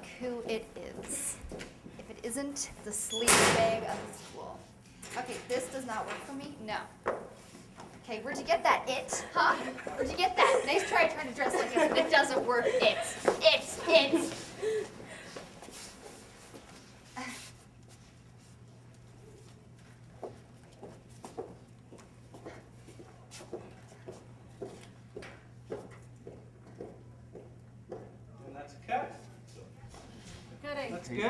look who it is. If it isn't the sleep bag of the school. Okay, this does not work for me? No. Okay, where'd you get that? It? Huh? Where'd you get that? Nice try trying to dress like it, but it doesn't work. It. That's a cut. Good. That's good.